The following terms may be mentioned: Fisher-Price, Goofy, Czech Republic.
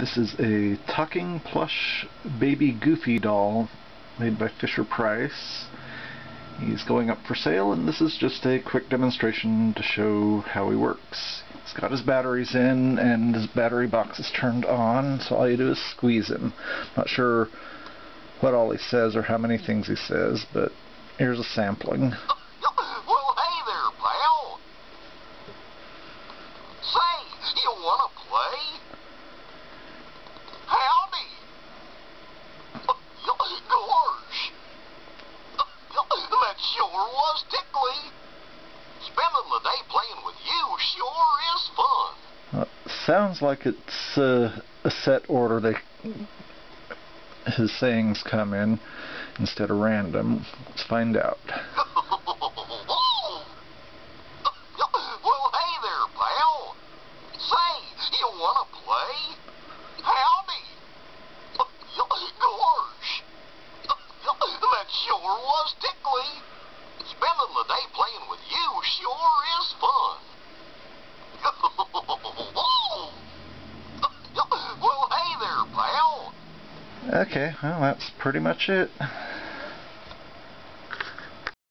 This is a talking plush baby Goofy doll made by Fisher-Price. He's going up for sale, and this is just a quick demonstration to show how he works. He's got his batteries in, and his battery box is turned on, so all you do is squeeze him. Not sure what all he says or how many things he says, but here's a sampling. Well, hey there, pal! Say, you wanna play? Sure was tickly. Spending the day playing with you sure is fun. Well, it sounds like it's a set order his sayings come in instead of random. Let's find out. Well, hey there, pal. Say, you wanna play? Howdy. Gorge. That sure was tickly. Spending the day playing with you sure is fun. Well, hey there, pal. Okay, well, that's pretty much it.